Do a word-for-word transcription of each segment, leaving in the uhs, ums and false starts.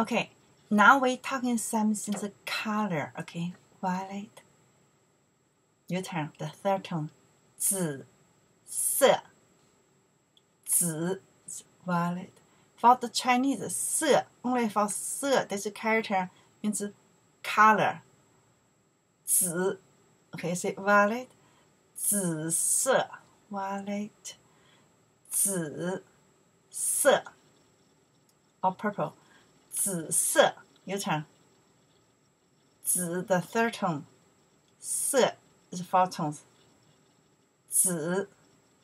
Okay, now we're talking something color, okay? Violet. Your turn, the third tone. 紫色 紫 violet. For the Chinese, 色, only for 色, this character means color. 紫, okay, say violet. 紫色 violet. 紫色 or purple. 紫色 your turn. 紫 the third tone. 色 is four tones. 紫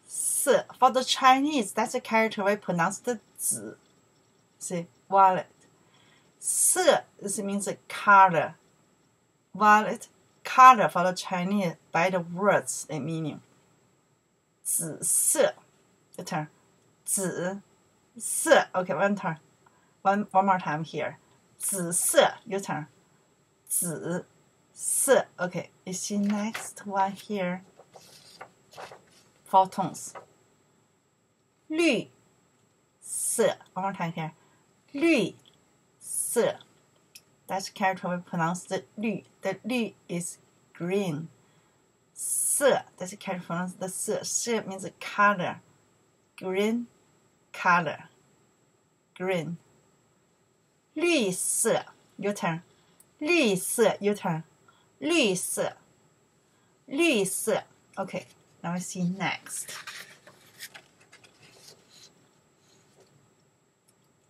色 for the Chinese, that's a character we pronounce the 紫. See violet. 色 this means color. Violet color for the Chinese by the words and meaning. 紫色 your turn. 紫色 okay one turn. One one more time here. 紫色 your turn. 紫色 okay. Is she next one here? Four tones. 绿色 one more time here. 绿色 that's character we pronounce the 绿. The 绿 is green. 色 that's character we pronounce the 色. 色 means color. Green color. Green. 绿色 your turn. 绿色 your turn. 绿色 绿色 okay. Now we see next.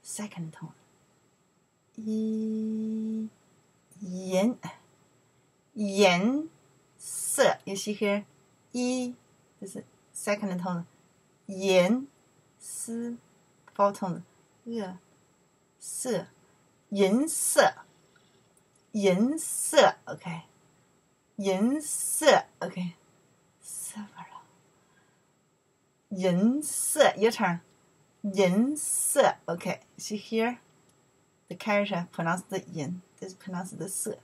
Second tone. 一 颜 颜色 you see here. 一 this is second tone. 颜 四 fourth tone. 呃 色 银色 银色 okay. 银色 okay. Several. 银色 your turn. 银色 okay. See here. The character pronounced the yin. This pronounced the 色.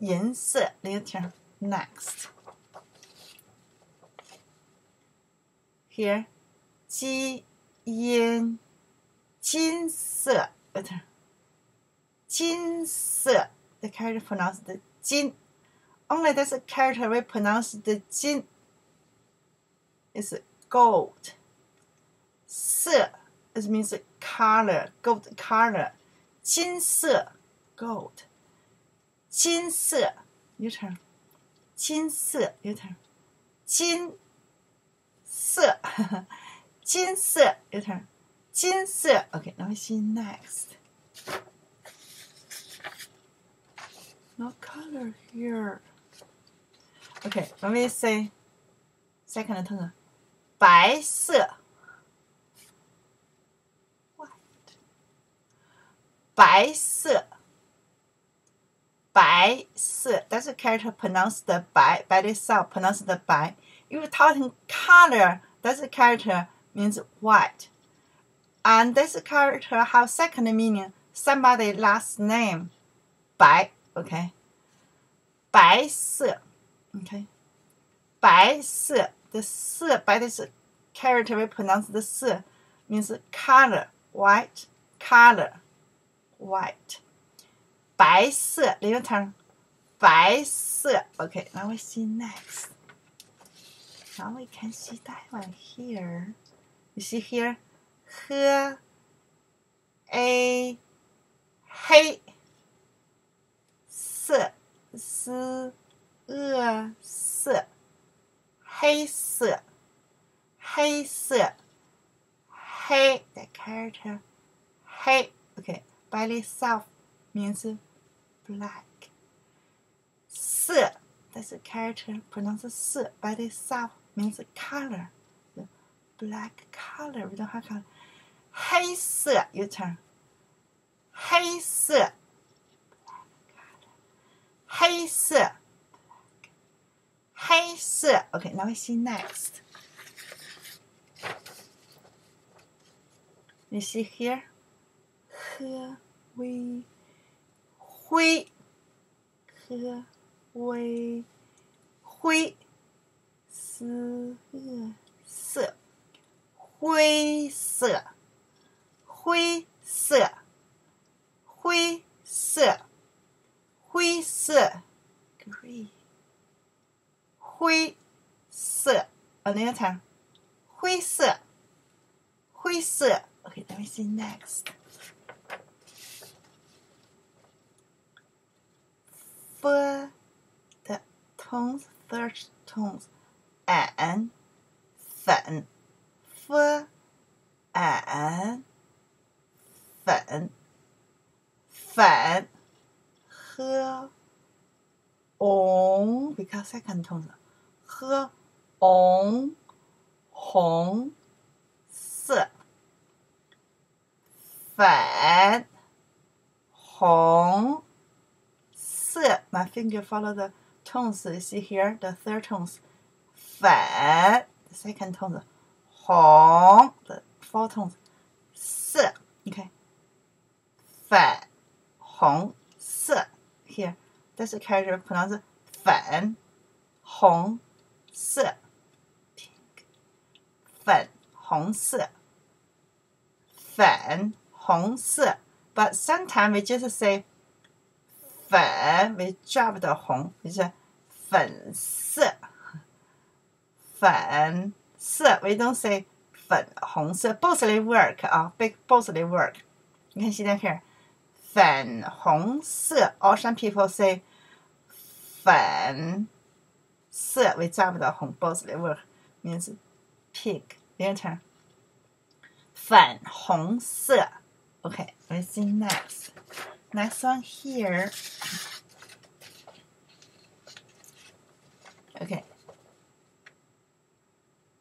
银色 your turn. Next. Here. 基因 金色 your turn. 金色 the character pronounced the 金. Only that's a character we pronounce the 金 is gold. 色 it means color, gold color. 金色 gold. 金色 your turn. 金色 your turn. 金色 金色 your turn. 金色 okay. Now we see next. No color here. Okay, let me say second tone. 白色 white. 白色 白色 that's a character pronounced the 白 by itself, pronounced the 白. If you're talking color, that's a character means white. And this character have second meaning, somebody last name 白. Okay. 白色 okay. 白色 the 色 by this character we pronounce the 色 means color, white, color, white. 白色 your turn. 白色 okay. Now we see next. Now we can see that one here. You see here. 喝 a 黑 色 s 呃色 黑色 黑色 黑 the character 黑 okay by itself means black. 色 that's a character pronounced 色 by itself means color, the black color. We don't have color. 黑色 your turn. 黑色 黑色 黑色 okay. Now we see next. You see here. 喝微灰 喝微灰 色 色 灰色 灰色 灰灰色. Another time. 灰色. 灰色. Okay, let me see next. For the tones, third tones. An, fen. For, an, fen. Fen. He, on, because second tone. He, on, hong, se. Fan, hong, se. My finger follow the tones. You see here the third tones. Fan, the second tone. Hong, the four tones. Se. Okay. Fan, hong, se. Here, that's the character pronounced fan, hong, se. Pink. Fan, hong, se. Fan, hong, se. But sometimes we just say fan, we drop the hong. We say fan, se. Fan, se. We don't say fan, hong, se. Both they work. Uh, both they work. You can see that here. 粉红色. All some people say 粉色. We drop the 红 both the word means pink. Later. 粉红色. Okay, let's see next. Next one here. Okay.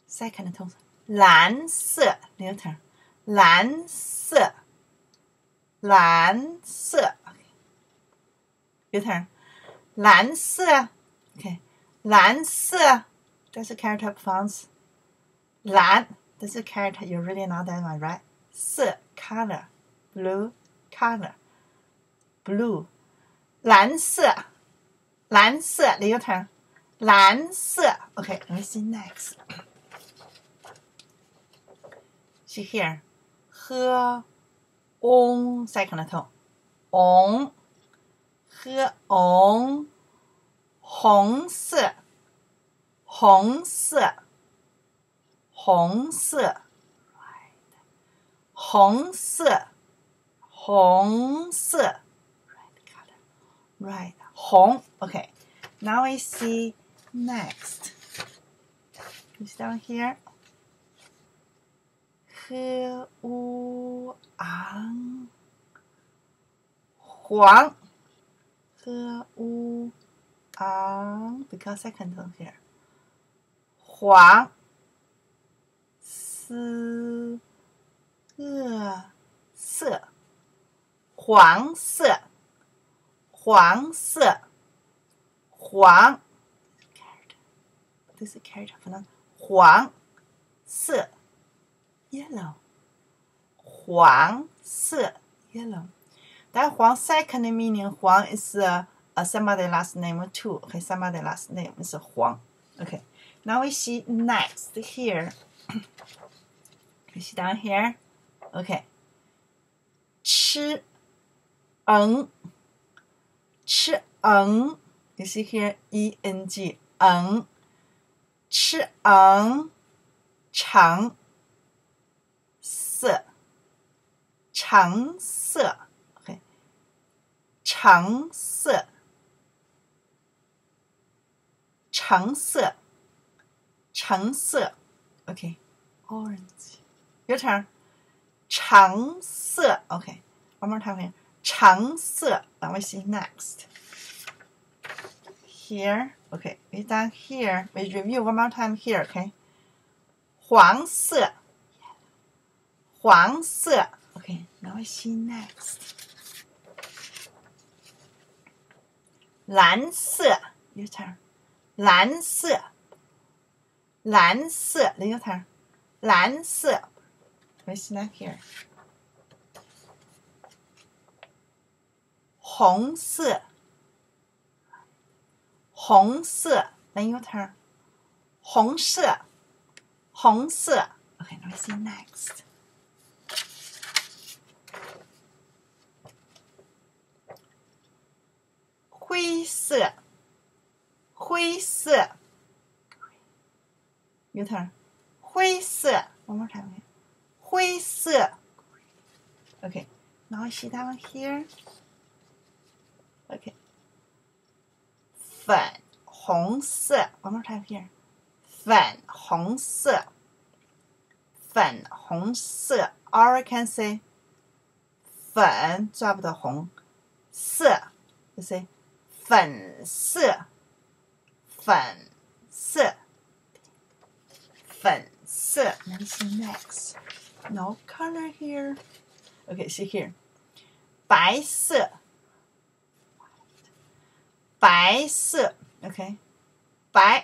Second tone. 蓝色. Later. 蓝色. 蓝色 okay. Your turn. 蓝色 okay. 蓝色 that's the character fonts. 蓝 that's the character, you really know that one, right? 色 color, blue color, blue. 蓝色 蓝色 your turn. 蓝色 okay, let me see next. See here. 喝 on, second tone. On, he, on, hong, se. Hong, se. Hong, se. Right. Hong, se. Hong, se. Right color. Right. Hong. Okay. Now we see next. It's down here. He, wu, ang, huang. He, wu, ang, because second tone here. Huang, si, e, se. Huang, se. Huang, se. Huang. This is a character pronounced. Huang, se. Yellow. Huang, se, yellow. That Huang second meaning Huang is uh, uh, somebody's last name too. Okay, somebody's last name is Huang. Okay, now we see next here. You see down here? Okay. Chi, eng. Chi, eng. You see here? E N G. Eng. Chi, eng. Chang. Se, chang se, okay, chang se, chang se, chang se, okay, orange. Your turn. Chang se, okay. One more time here. Chang se. Let me see next. Here, okay. We done here. We review one more time here, okay. Huang se. 黄色 okay, now I see next. 蓝色 your turn. 蓝色 蓝色 your turn. 蓝色 I see next here. 红色 红色 your turn. 红色 红色 okay, now I see next. Hui se, hui se, your turn. 灰色. One more time. Okay. 灰色. Okay. Now I see that one here. Okay. 粉红色. One more time here. 粉红色. 粉红色. Or I can say 粉 drop the 红 色. You say 粉色. 粉色. 粉色. Let me see next. No color here. Okay, see here. 白色. 白色. Okay. 白.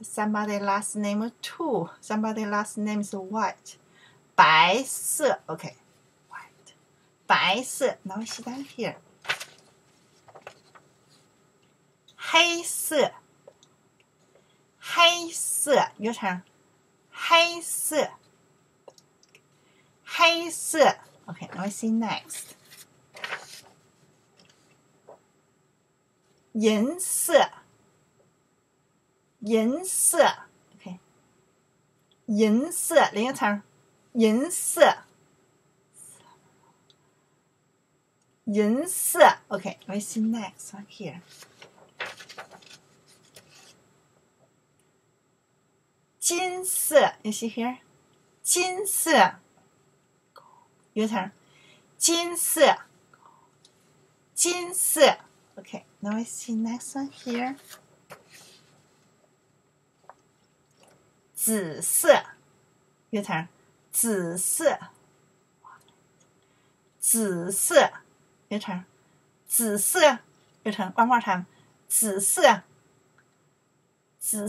Somebody last name is two. Somebody last name is white. 白色. Okay. White. 白色. Now we see down here. 黑色. 黑色. Your turn. 黑色. 黑色. Okay, now I see next. 银色，银色 ，OK， 银色连个词，银色，银色 ，OK， I see next one here. 金色 ，you see here， 金色，有词，金色，金色。Okay, now I see next one here. 紫色 your turn. 紫色 紫色 your turn. 紫色 your turn. One more time. 紫色 紫色